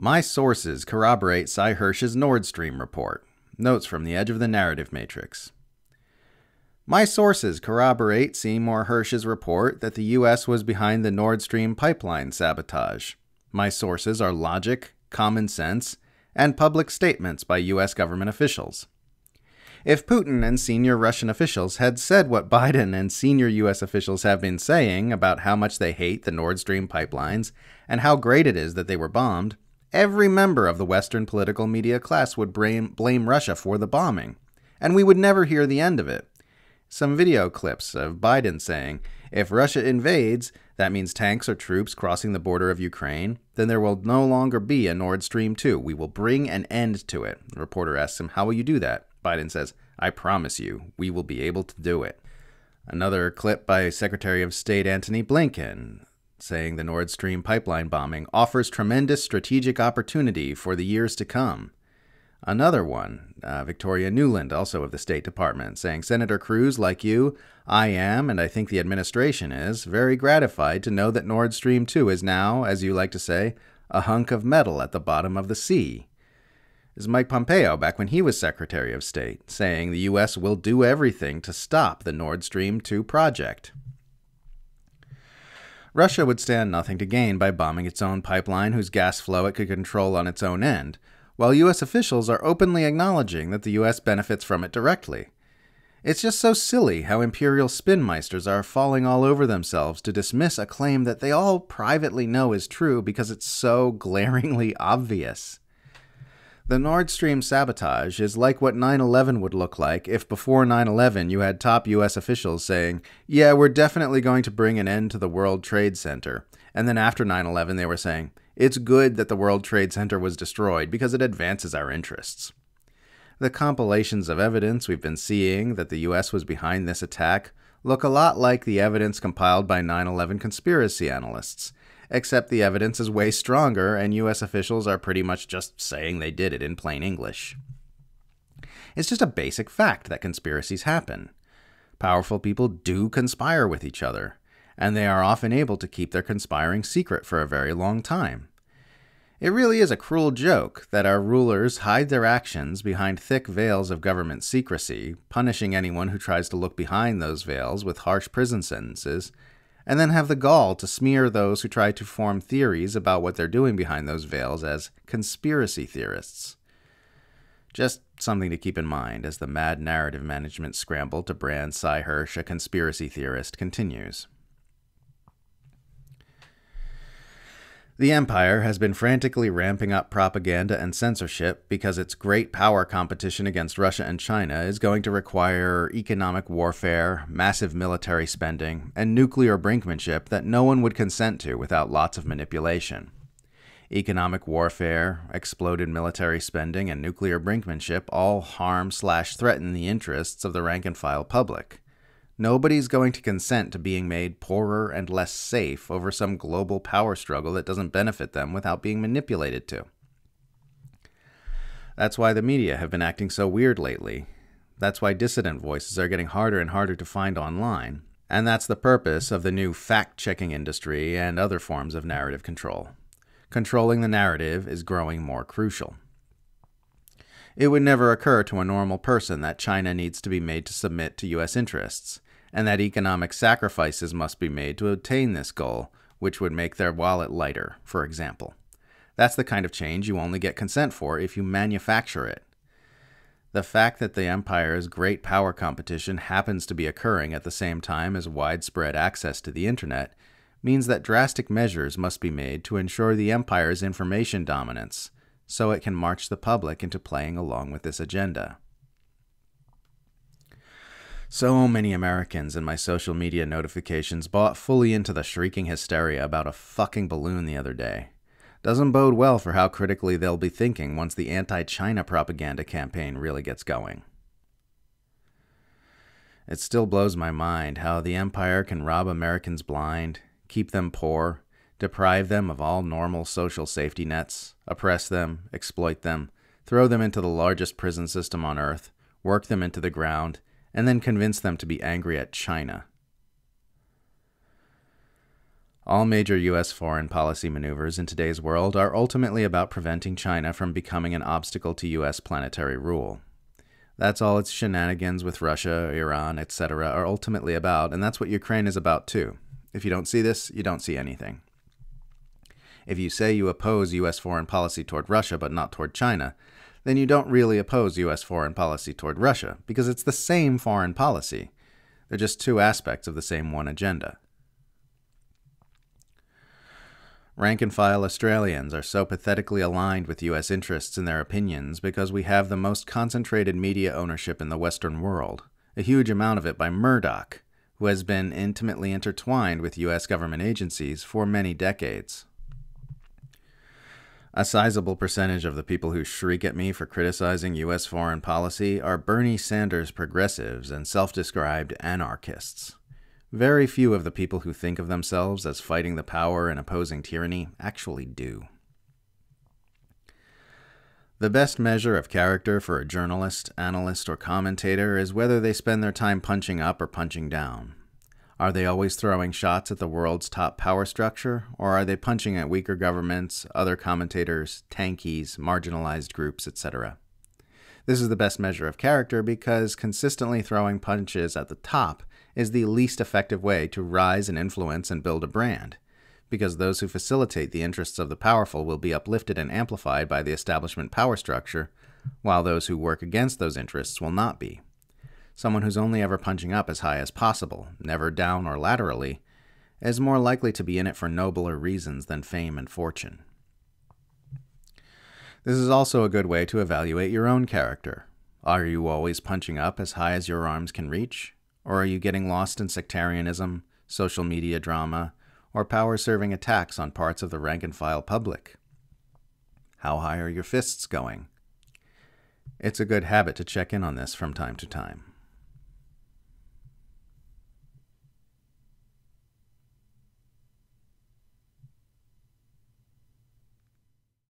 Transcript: My sources corroborate Sy Hersh's Nord Stream report. Notes from the edge of the narrative matrix. My sources corroborate Seymour Hersh's report that the U.S. was behind the Nord Stream pipeline sabotage. My sources are logic, common sense, and public statements by U.S. government officials. If Putin and senior Russian officials had said what Biden and senior U.S. officials have been saying about how much they hate the Nord Stream pipelines and how great it is that they were bombed, every member of the Western political media class would blame Russia for the bombing, and we would never hear the end of it. Some video clips of Biden saying, if Russia invades, that means tanks or troops crossing the border of Ukraine, then there will no longer be a Nord Stream 2. We will bring an end to it. The reporter asks him, how will you do that? Biden says, I promise you, we will be able to do it. Another clip by Secretary of State Antony Blinken, saying the Nord Stream pipeline bombing offers tremendous strategic opportunity for the years to come. Another one, Victoria Nuland, also of the State Department, saying, Senator Cruz, like you, I am, and I think the administration is, very gratified to know that Nord Stream 2 is now, as you like to say, a hunk of metal at the bottom of the sea. This is Mike Pompeo, back when he was Secretary of State, saying the U.S. will do everything to stop the Nord Stream 2 project. Russia would stand nothing to gain by bombing its own pipeline whose gas flow it could control on its own end, while U.S. officials are openly acknowledging that the U.S. benefits from it directly. It's just so silly how imperial spinmeisters are falling all over themselves to dismiss a claim that they all privately know is true because it's so glaringly obvious. The Nord Stream sabotage is like what 9/11 would look like if before 9/11 you had top U.S. officials saying, yeah, we're definitely going to bring an end to the World Trade Center. And then after 9/11 they were saying, it's good that the World Trade Center was destroyed because it advances our interests. The compilations of evidence we've been seeing that the U.S. was behind this attack look a lot like the evidence compiled by 9/11 conspiracy analysts. Except the evidence is way stronger, and U.S. officials are pretty much just saying they did it in plain English. It's just a basic fact that conspiracies happen. Powerful people do conspire with each other, and they are often able to keep their conspiring secret for a very long time. It really is a cruel joke that our rulers hide their actions behind thick veils of government secrecy, punishing anyone who tries to look behind those veils with harsh prison sentences, and then have the gall to smear those who try to form theories about what they're doing behind those veils as conspiracy theorists. Just something to keep in mind as the mad narrative management scramble to brand Sy Hersh a conspiracy theorist continues. The empire has been frantically ramping up propaganda and censorship because its great power competition against Russia and China is going to require economic warfare, massive military spending, and nuclear brinkmanship that no one would consent to without lots of manipulation. Economic warfare, exploded military spending, and nuclear brinkmanship all harm/threaten the interests of the rank-and-file public. Nobody's going to consent to being made poorer and less safe over some global power struggle that doesn't benefit them without being manipulated to. That's why the media have been acting so weird lately. That's why dissident voices are getting harder and harder to find online. And that's the purpose of the new fact-checking industry and other forms of narrative control. Controlling the narrative is growing more crucial. It would never occur to a normal person that China needs to be made to submit to U.S. interests, and that economic sacrifices must be made to obtain this goal, which would make their wallet lighter, for example. That's the kind of change you only get consent for if you manufacture it. The fact that the empire's great power competition happens to be occurring at the same time as widespread access to the internet means that drastic measures must be made to ensure the empire's information dominance, so it can march the public into playing along with this agenda. So many Americans in my social media notifications bought fully into the shrieking hysteria about a fucking balloon the other day. Doesn't bode well for how critically they'll be thinking once the anti-China propaganda campaign really gets going. It still blows my mind how the empire can rob Americans blind, keep them poor, deprive them of all normal social safety nets, oppress them, exploit them, throw them into the largest prison system on earth, work them into the ground, and then convince them to be angry at China. All major U.S. foreign policy maneuvers in today's world are ultimately about preventing China from becoming an obstacle to U.S. planetary rule. That's all its shenanigans with Russia, Iran, etc. are ultimately about, and that's what Ukraine is about too. If you don't see this, you don't see anything. If you say you oppose U.S. foreign policy toward Russia but not toward China, then you don't really oppose U.S. foreign policy toward Russia, because it's the same foreign policy. They're just two aspects of the same one agenda. Rank-and-file Australians are so pathetically aligned with U.S. interests in their opinions because we have the most concentrated media ownership in the Western world, a huge amount of it by Murdoch, who has been intimately intertwined with U.S. government agencies for many decades. A sizable percentage of the people who shriek at me for criticizing U.S. foreign policy are Bernie Sanders progressives and self-described anarchists. Very few of the people who think of themselves as fighting the power and opposing tyranny actually do. The best measure of character for a journalist, analyst, or commentator is whether they spend their time punching up or punching down. Are they always throwing shots at the world's top power structure, or are they punching at weaker governments, other commentators, tankies, marginalized groups, etc.? This is the best measure of character because consistently throwing punches at the top is the least effective way to rise and influence and build a brand, because those who facilitate the interests of the powerful will be uplifted and amplified by the establishment power structure, while those who work against those interests will not be. Someone who's only ever punching up as high as possible, never down or laterally, is more likely to be in it for nobler reasons than fame and fortune. This is also a good way to evaluate your own character. Are you always punching up as high as your arms can reach? Or are you getting lost in sectarianism, social media drama, or power-serving attacks on parts of the rank-and-file public? How high are your fists going? It's a good habit to check in on this from time to time.